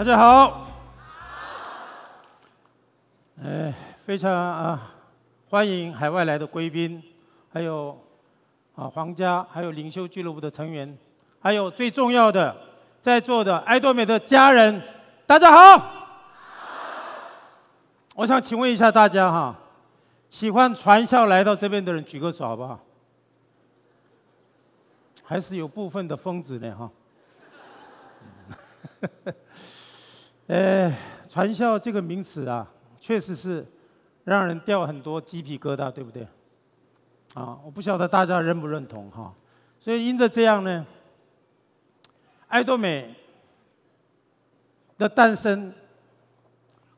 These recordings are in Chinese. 大家好。非常欢迎海外来的贵宾，还有皇家，还有灵修俱乐部的成员，还有最重要的在座的艾多美的家人，大家好。我想请问一下大家哈，喜欢传销来到这边的人举个手好不好？还是有部分的疯子呢哈。传销这个名词啊，确实是让人掉很多鸡皮疙瘩，对不对？啊，我不晓得大家认不认同哈。所以因着这样呢，艾多美的诞生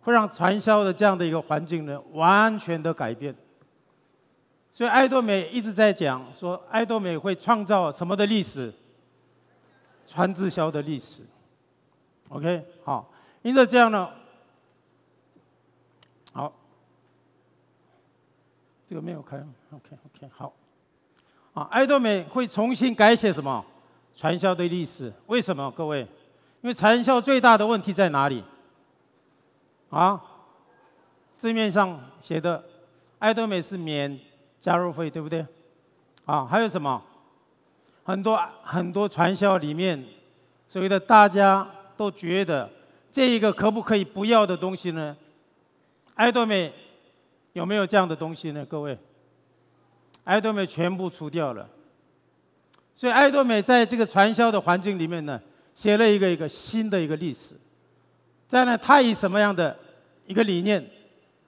会让传销的这样的一个环境呢，完全的改变。所以艾多美一直在讲说，艾多美会创造什么的历史？传直销的历史。 OK， 好，因此这样呢，好，这个没有开 ，OK， 好，啊，艾多美会重新改写什么传销的历史？为什么？各位，因为传销最大的问题在哪里？啊，字面上写的，艾多美是免加入费，对不对？啊，还有什么？很多传销里面所谓的大家 都觉得这一个可不可以不要的东西呢？艾多美有没有这样的东西呢？各位，艾多美全部除掉了，所以艾多美在这个传销的环境里面呢，写了一个新的一个历史。再呢，他以什么样的一个理念，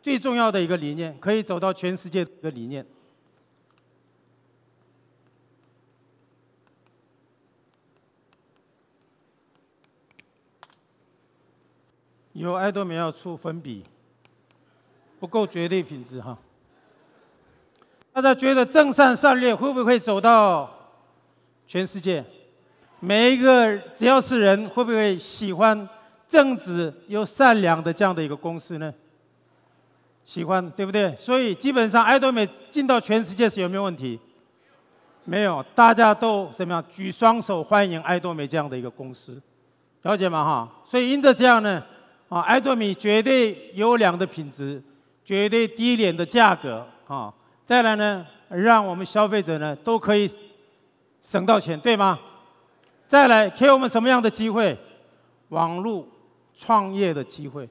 最重要的一个理念，可以走到全世界的一个理念。 以后艾多美要出粉笔，不够绝对品质哈。大家觉得正善劣会不会走到全世界？每一个只要是人，会不会喜欢正直又善良的这样的一个公司呢？喜欢，对不对？所以基本上艾多美进到全世界是有没有问题？没有，大家都怎么样？举双手欢迎艾多美这样的一个公司，了解吗？哈，所以因着这样呢， 啊，艾多美绝对优良的品质，绝对低廉的价格啊！再来呢，让我们消费者呢都可以省到钱，对吗？再来给我们什么样的机会？网络创业的机会，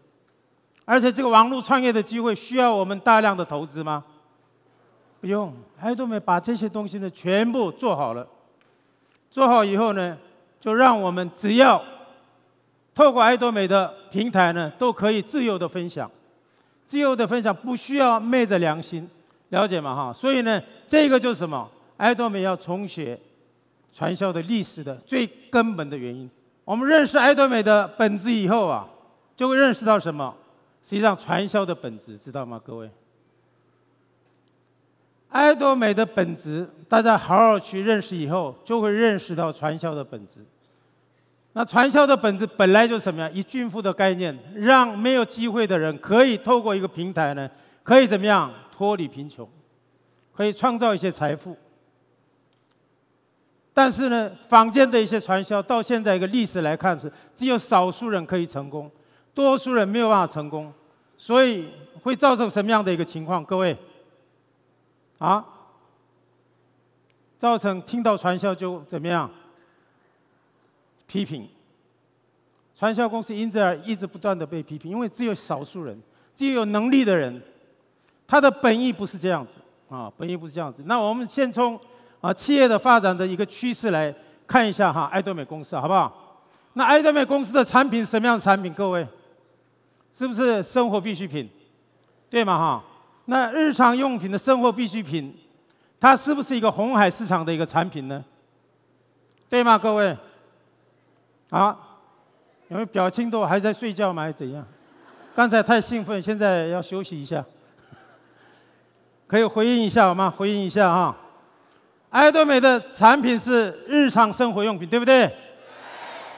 而且这个网络创业的机会需要我们大量的投资吗？不用，艾多美把这些东西呢全部做好了，做好以后呢，就让我们只要 透过艾多美的平台呢，都可以自由的分享，自由的分享不需要昧着良心，了解吗？哈，所以呢，这个就是什么？艾多美要重写传销的历史的最根本的原因。我们认识艾多美的本质以后啊，就会认识到什么？实际上传销的本质，知道吗？各位，艾多美的本质，大家好好去认识以后，就会认识到传销的本质。 那传销的本质本来就是什么呀？以均富的概念，让没有机会的人可以透过一个平台呢，可以怎么样脱离贫穷，可以创造一些财富。但是呢，坊间的一些传销到现在一个历史来看是，只有少数人可以成功，多数人没有办法成功，所以会造成什么样的一个情况？各位，啊，造成听到传销就怎么样？ 批评，传销公司因此而一直不断的被批评，因为只有少数人，只有有能力的人，他的本意不是这样子啊，本意不是这样子。那我们先从企业的发展的一个趋势来看一下哈，艾多美公司好不好？那艾多美公司的产品什么样的产品？各位，是不是生活必需品？对吗？哈，那日常用品的生活必需品，它是不是一个红海市场的一个产品呢？对吗？各位？ 啊，你们表情都还在睡觉吗？还是怎样？刚才太兴奋，现在要休息一下。可以回应一下好吗？回应一下哈。艾多美的产品是日常生活用品，对不对？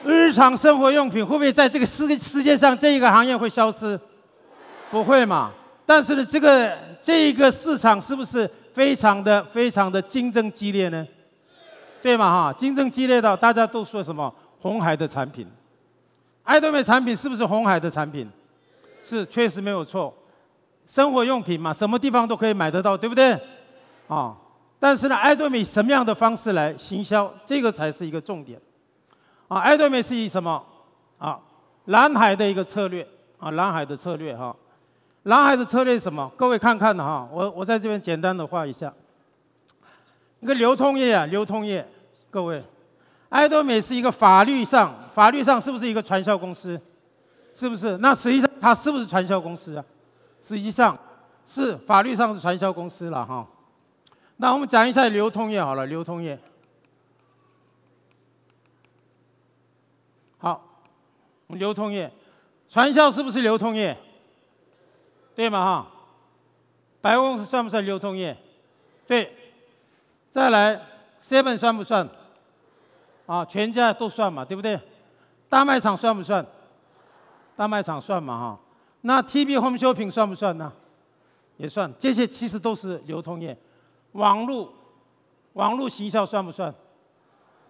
对日常生活用品会不会在这个世界上这一个行业会消失？不会嘛。但是呢，这一个市场是不是非常的竞争激烈呢？对嘛哈，竞争激烈到大家都说什么？ 红海的产品，爱多美产品是不是鸿海的产品？是，确实没有错。生活用品嘛，什么地方都可以买得到，对不对？啊，但是呢，爱多美什么样的方式来行销，这个才是一个重点。啊，爱多美是以什么？啊，蓝海的一个策略啊，蓝海的策略哈。 蓝海的策略是什么？各位看看哈，我在这边简单的画一下。一个流通业啊，流通业，各位，爱多美是一个法律上是不是一个传销公司？是不是？那实际上它是不是传销公司啊？实际上是法律上是传销公司了哈。那我们讲一下流通业好了，流通业。好，流通业，传销是不是流通业？ 对嘛哈，百货公司算不算流通业？对，再来 ，7-Eleven 算不算？啊，全家都算嘛，对不对？大卖场算不算？大卖场算嘛哈。那 TB Home Shopping 算不算呢？也算，这些其实都是流通业。网络行销算不算？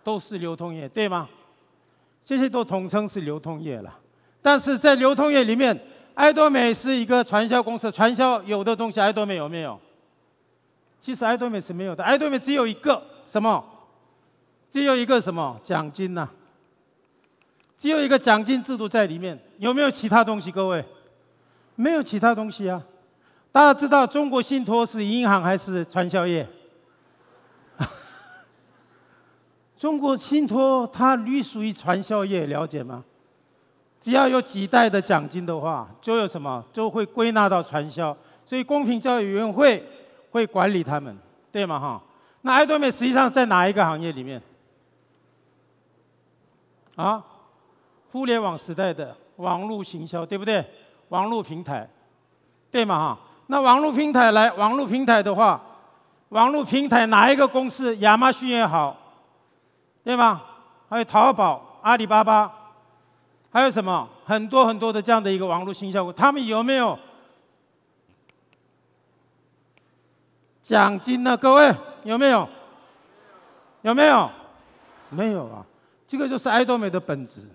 都是流通业，对吗？这些都统称是流通业了。但是在流通业里面。 爱多美是一个传销公司，传销有的东西爱多美有没有？其实爱多美是没有的，爱多美只有一个什么？只有一个什么奖金呐、啊？只有一个奖金制度在里面，有没有其他东西？各位，没有其他东西啊。大家知道中国信托是银行还是传销业？中国信托它隶属于传销业，了解吗？ 只要有几代的奖金的话，就有什么就会归纳到传销，所以公平交易委员会会管理他们，对吗？哈，那爱多美实际上在哪一个行业里面？啊，互联网时代的网络行销，对不对？网络平台，对吗？哈，那网络平台的话，网络平台哪一个公司？亚马逊也好，对吗？还有淘宝、阿里巴巴。 还有什么很多很多的这样的一个网络新效果，他们有没有奖金呢？各位有没有？有没有？没有啊！这个就是爱多美的本质，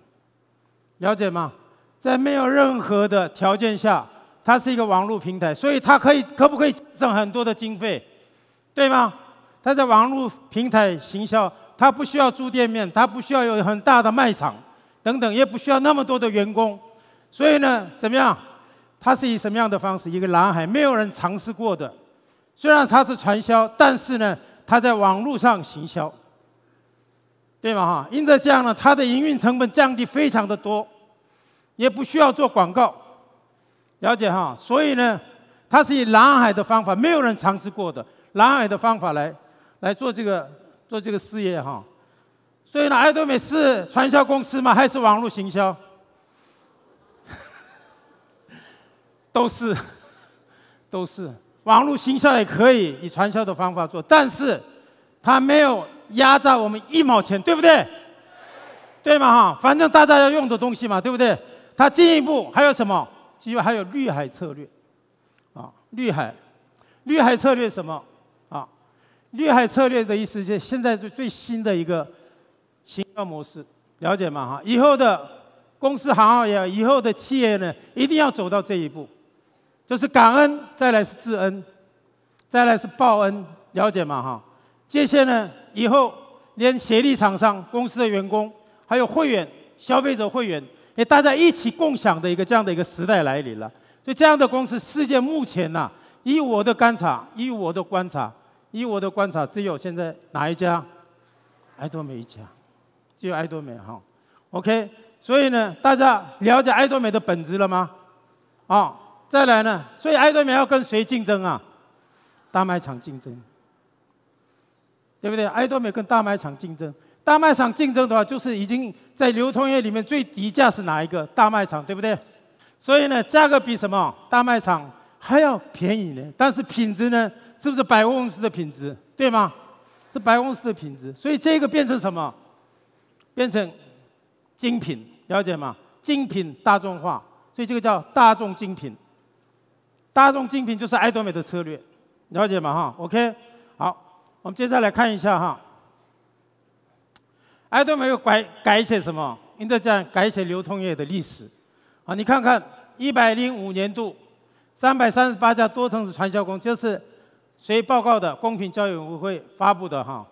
了解吗？在没有任何的条件下，它是一个网络平台，所以它可不可以挣很多的经费，对吗？它在网络平台行销，它不需要租店面，它不需要有很大的卖场。 等等，也不需要那么多的员工，所以呢，怎么样？它是以什么样的方式？一个蓝海，没有人尝试过的。虽然它是传销，但是呢，它在网络上行销，对吗？哈，因着这样呢，它的营运成本降低非常的多，也不需要做广告，了解哈？所以呢，它是以蓝海的方法，没有人尝试过的蓝海的方法来做这个事业哈。 所以呢，爱多美是传销公司吗？还是网络行销？都是。网络行销也可以以传销的方法做，但是它没有压榨我们一毛钱，对不对？对嘛哈，反正大家要用的东西嘛，对不对？它进一步还有什么？进一步还有绿海策略，啊，绿海策略什么？啊，绿海策略的意思是现在是最新的一个。 行销模式了解吗？哈，以后的公司行号也好，以后的企业呢，一定要走到这一步，就是感恩，再来是知恩，再来是报恩，了解吗？哈，这些呢，以后连协力厂商、公司的员工，还有会员、消费者会员，也大家一起共享的一个这样的一个时代来临了。所以这样的公司，世界目前呐、啊，以我的观察，只有现在哪一家？爱多美一家。 只有爱多美哈 ，OK， 所以呢，大家了解爱多美的本质了吗？啊，再来呢，所以爱多美要跟谁竞争啊？大卖场竞争，对不对？爱多美跟大卖场竞争，大卖场竞争的话，就是已经在流通业里面最低价是哪一个？大卖场，对不对？所以呢，价格比什么大卖场还要便宜呢？但是品质呢，是不是百货公司的品质？对吗？是百货公司的品质，所以这个变成什么？ 变成精品，了解吗？精品大众化，所以这个叫大众精品。大众精品就是爱多美的策略，了解吗？哈 ，OK。好，我们接下来看一下哈。爱多美又改写什么英德站改写流通业的历史。啊，你看看105年度，338家多层次传销公司，这是谁报告的？公平交易委员会发布的哈。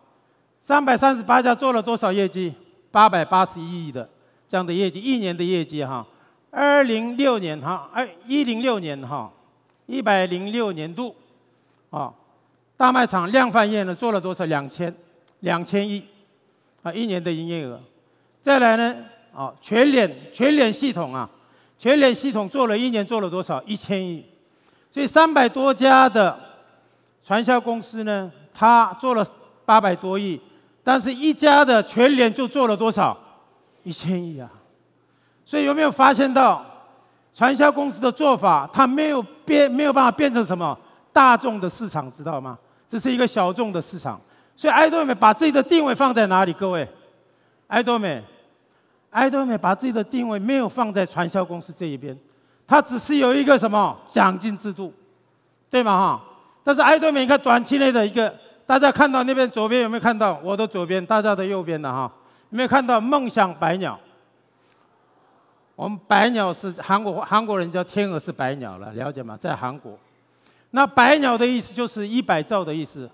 338家做了多少业绩？881亿的这样的业绩，一年的业绩哈。2006年哈，106年哈，106年度，啊，大卖场量贩业呢做了多少？2000亿啊，一年的营业额。 再来呢？啊，全联系统啊，全联系统做了一年做了多少？1000亿。所以300多家的传销公司呢，它做了800多亿，但是一家的全联就做了多少？1000亿啊！所以有没有发现到，传销公司的做法，它没有办法变成什么大众的市场，知道吗？这是一个小众的市场。所以爱多美把自己的定位放在哪里？各位？ 爱多美把自己的定位没有放在传销公司这一边，它只是有一个什么奖金制度，对吗？哈，但是爱多美你看短期内的一个，大家看到那边左边有没有看到我的左边，大家的右边的哈，有没有看到梦想百鸟？我们百鸟是韩国人叫天鹅是百鸟了，了解吗？在韩国，那百鸟的意思就是100兆的意思，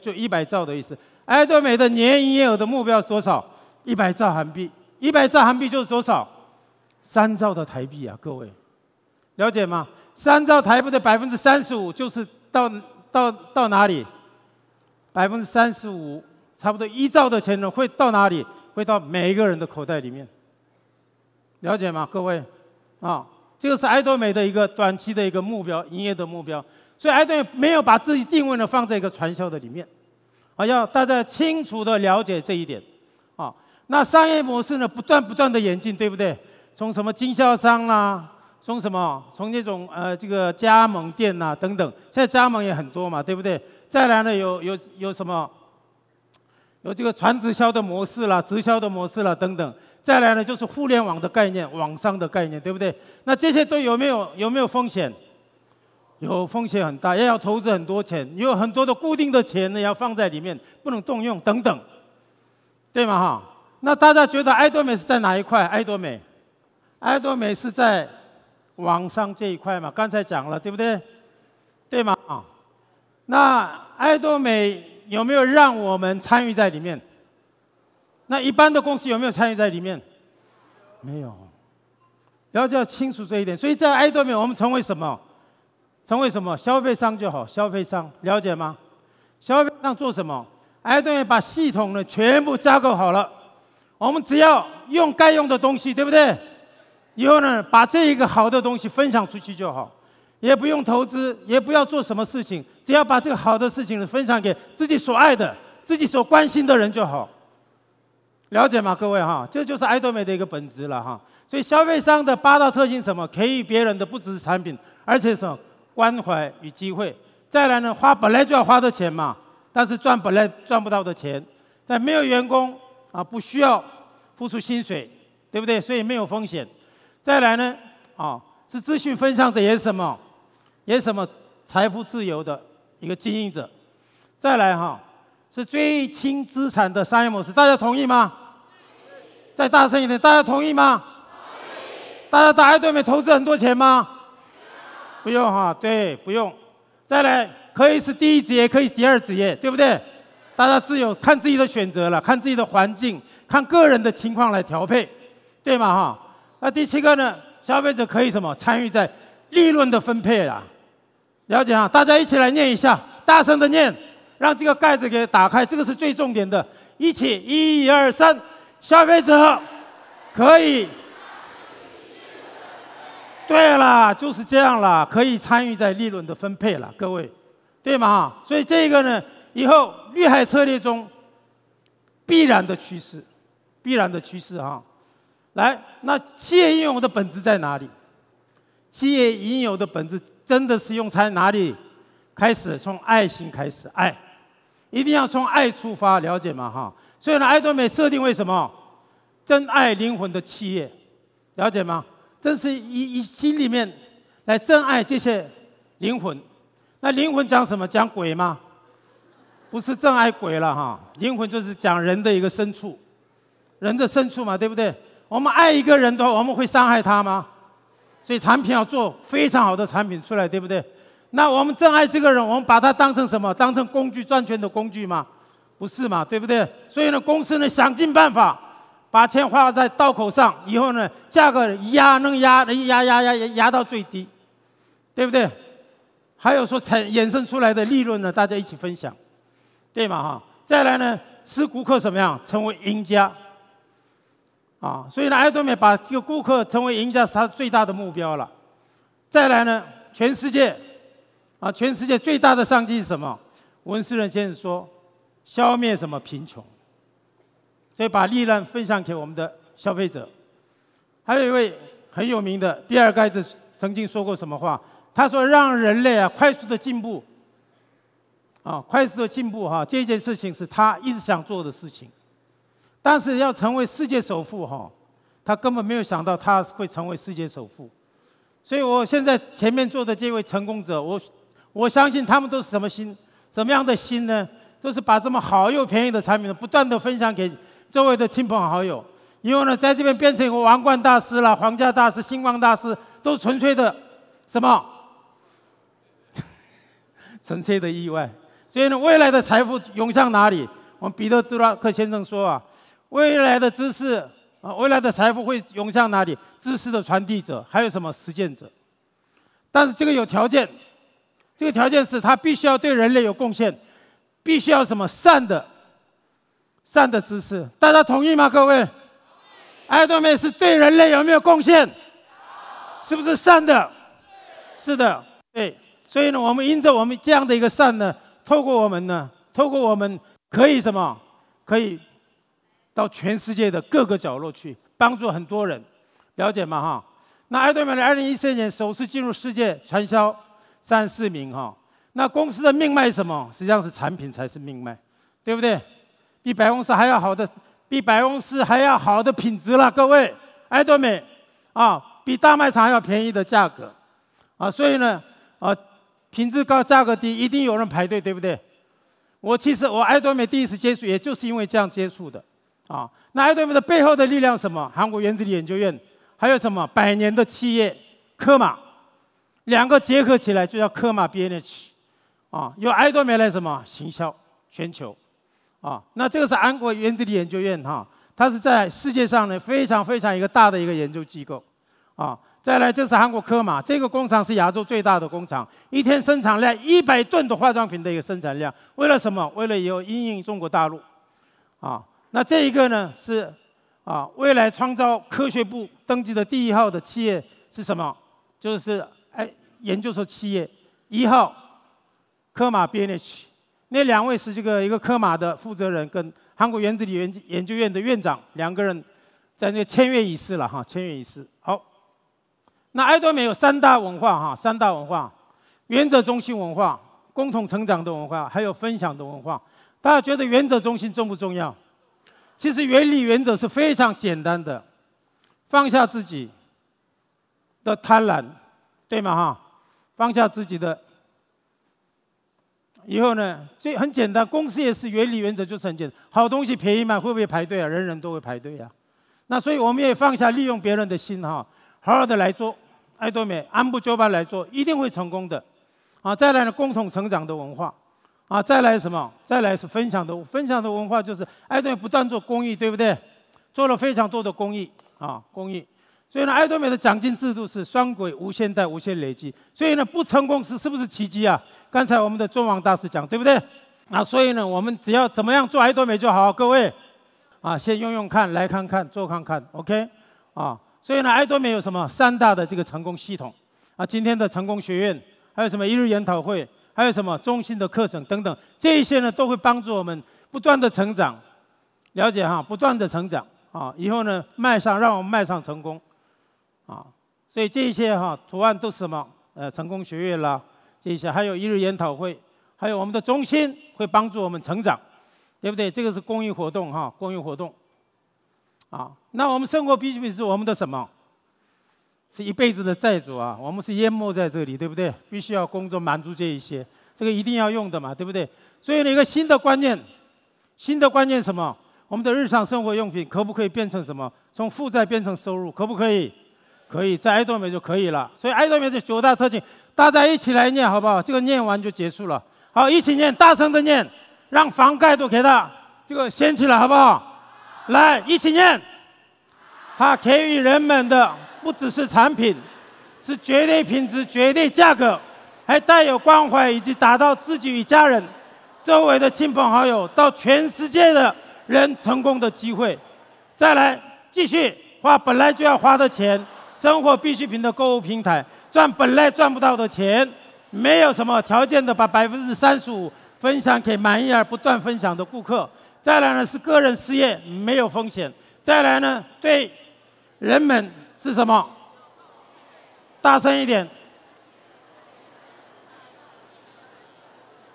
就100兆的意思。爱多美的年营业额的目标是多少？ 100兆韩币，100兆韩币就是多少？3兆的台币啊，各位，了解吗？3兆台币的35%就是到哪里？35%，差不多1兆的钱呢会到哪里？会到每一个人的口袋里面，了解吗？各位，啊，这个是爱多美的一个短期的一个目标，营业的目标，所以爱多美没有把自己定位呢放在一个传销的里面，啊，要大家清楚的了解这一点，啊。 那商业模式呢，不断的演进，对不对？从什么经销商啦、啊，从那种这个加盟店呐、啊、等等，现在加盟也很多嘛，对不对？再来呢，有什么？有这个传直销的模式啦，直销的模式啦等等。再来呢，就是互联网的概念，网商的概念，对不对？那这些都有没有风险？有风险很大，也要投资很多钱，也有很多的固定的钱呢要放在里面，不能动用等等，对吗？哈。 那大家觉得爱多美是在哪一块？爱多美是在网商这一块嘛？刚才讲了，对不对？对吗？啊，那爱多美有没有让我们参与在里面？那一般的公司有没有参与在里面？没有。了解清楚这一点。所以在爱多美，我们成为什么？成为什么？消费商就好，消费商了解吗？消费商做什么？爱多美把系统呢全部架构好了。 我们只要用该用的东西，对不对？以后呢，把这一个好的东西分享出去就好，也不用投资，也不要做什么事情，只要把这个好的事情分享给自己所爱的、自己所关心的人就好。了解吗，各位哈？这就是爱多美的一个本质了哈。所以消费商的8大特性什么？给予别人的不只是产品，而且什么关怀与机会。再来呢，花本来就要花的钱嘛，但是赚本来赚不到的钱，但没有员工。 啊，不需要付出薪水，对不对？所以没有风险。再来呢，啊，是资讯分享者，也是什么财富自由的一个经营者。再来哈，是最轻资产的商业模式，大家同意吗？再大声一点，大家同意吗？大家打爱多美投资很多钱吗？不用哈，对，不用。再来，可以是第一职业，可以第二职业，对不对？ 大家自由看自己的选择了，看自己的环境，看个人的情况来调配，对吗？哈，那第7个呢？消费者可以什么？参与在利润的分配啦。了解哈，大家一起来念一下，大声的念，让这个盖子给打开，这个是最重点的。一起，1、2、3，消费者可以。对啦，就是这样啦，可以参与在利润的分配啦，各位，对吗？哈，所以这个呢。 以后绿海策略中必然的趋势哈，来，那企业应有的本质在哪里？企业应有的本质真的是用在哪里？开始从爱心开始，爱，一定要从爱出发，了解吗？哈，所以呢，爱多美设定为什么？真爱灵魂的企业，了解吗？真是以心里面来真爱这些灵魂。那灵魂讲什么？讲鬼吗？ 不是真爱鬼了哈，灵魂就是讲人的一个深处，人的深处嘛，对不对？我们爱一个人的话，我们会伤害他吗？所以产品要做非常好的产品出来，对不对？那我们真爱这个人，我们把他当成什么？当成工具，赚钱的工具吗？不是嘛，对不对？所以呢，公司呢想尽办法把钱花在刀口上，以后呢价格能压到最低，对不对？还有说衍生出来的利润呢，大家一起分享，对吗？哈，再来呢，使顾客怎么样成为赢家？啊，所以呢，爱多美把这个顾客成为赢家是他最大的目标了。再来呢，全世界啊，全世界最大的商机是什么？文斯仁先生说，消灭什么贫穷。所以把力量分享给我们的消费者。还有一位很有名的比尔盖茨曾经说过什么话？他说：“让人类啊快速的进步，啊快速的进步哈、啊，这件事情是他一直想做的事情。但是要成为世界首富哈、啊，他根本没有想到他会成为世界首富。所以我现在前面坐的这位成功者，我相信他们都是什么心？什么样的心呢？都是把这么好又便宜的产品，不断的分享给周围的亲朋好友。以后呢，在这边变成一个王冠大师啦、皇家大师、星光大师，都纯粹的什么？纯粹的意外。所以呢，未来的财富涌向哪里？我们彼得·杜拉克先生说啊，未来的知识啊，未来的财富会涌向哪里？知识的传递者，还有什么实践者？但是这个有条件。这个条件是他必须要对人类有贡献，必须要什么善的知识，大家同意吗？各位，爱多美是对人类有没有贡献？是不是善的？是的，对。所以呢，我们因着我们这样的一个善呢，透过我们可以什么？可以到全世界的各个角落去帮助很多人，了解吗？哈。那爱多美在2014年首次进入世界传销34名哈，那公司的命脉是什么？实际上是产品才是命脉，对不对？比百公司还要好的，比百公司还要好的品质了，各位，爱多美啊，比大卖场还要便宜的价格啊，所以呢，啊，品质高，价格低，一定有人排队，对不对？其实我爱多美第一次接触，也就是因为这样接触的啊。那爱多美的背后的力量是什么？韩国原子力研究院，还有什么100年的企业科马。两个结合起来就叫科马 BNH， 啊，由爱多美来什么行销全球，啊，那这个是韩国原子力研究院哈、啊，它是在世界上呢非常非常一个大的一个研究机构，啊，再来这是韩国科马，这个工厂是亚洲最大的工厂，一天生产量100吨的化妆品的一个生产量，为了什么？为了以后因应中国大陆，啊，那这一个呢是啊未来创造科学部登记的第1号的企业是什么？就是。研究所企业1号，科马 BNH， 那两位是这个一个科马的负责人跟韩国原子力研究院的院长，两个人在那个签约仪式了哈，签约仪式。好，那爱多美有3大文化哈，3大文化：原则中心文化、共同成长的文化，还有分享的文化。大家觉得原则中心重不重要？其实原则是非常简单的，放下自己的贪婪，对吗？哈。放下自己的，以后呢，最很简单，公司也是原则就是很简单，好东西便宜嘛，会不会排队啊？人人都会排队啊。那所以我们也放下利用别人的心哈，好好的来做，爱多美按部就班来做，一定会成功的。啊，再来呢，共同成长的文化，啊，再来什么？再来是分享的文化，就是爱多美不断做公益，对不对？做了非常多的公益啊，公益。所以呢，爱多美的奖金制度是双轨无限贷、无限累积。所以呢，不成功是不是奇迹啊？刚才我们的中王大师讲，对不对？啊，所以呢，我们只要怎么样做爱多美就好，各位，啊，先用用看，来看看，做看看 ，OK？ 啊，所以呢，爱多美有什么3大的这个成功系统啊？今天的成功学院，还有什么一日研讨会，还有什么中心的课程等等，这些呢都会帮助我们不断的成长，了解哈，不断的成长啊，以后呢让我们迈上成功。啊，所以这些哈、啊、图案都是什么？成功学院啦，这些还有一日研讨会，还有我们的中心会帮助我们成长，对不对？这个是公益活动哈、啊，公益活动。啊，那我们生活必需品是我们的什么？是一辈子的债主啊，我们是淹没在这里，对不对？必须要工作满足这一些，这个一定要用的嘛，对不对？所以呢，一个新的观念，新的观念什么？我们的日常生活用品可不可以变成什么？从负债变成收入，可不可以？可以，在爱多美就可以了。所以爱多美这9大特性，大家一起来念好不好？这个念完就结束了。好，一起念，大声的念，让房盖都给它这个掀起来，好不好？来，一起念。它给予人们的不只是产品，是绝对品质、绝对价格，还带有关怀，以及打到自己与家人、周围的亲朋好友到全世界的人成功的机会。再来，继续花本来就要花的钱，生活必需品的购物平台，赚本来赚不到的钱，没有什么条件的把35%分享给满意而不断分享的顾客。再来呢是个人事业没有风险。再来呢对人们是什么？大声一点。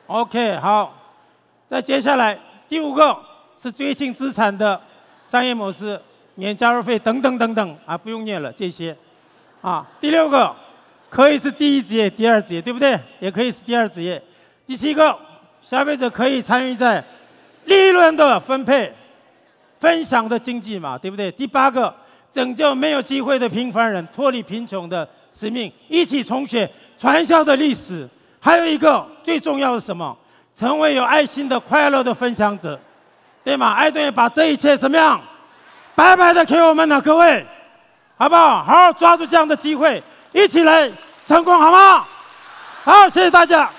OK， 好。再接下来第5个是追寻资产的商业模式，免加入费等等等等啊，不用念了这些。啊，第6个可以是第一职业、第二职业，对不对？也可以是第二职业。第7个，消费者可以参与在利润的分配、分享的经济嘛，对不对？第8个，拯救没有机会的平凡人脱离贫穷的使命，一起重写传销的历史。还有一个最重要的是什么？成为有爱心的、快乐的分享者，对吗？爱多美把这一切怎么样，白白的给我们了，各位，好不好？好好抓住这样的机会，一起来成功，好吗？好，谢谢大家。